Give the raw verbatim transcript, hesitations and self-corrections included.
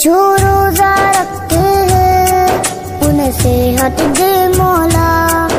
जो रोजा रखते हैं उनसे हट दे मौला।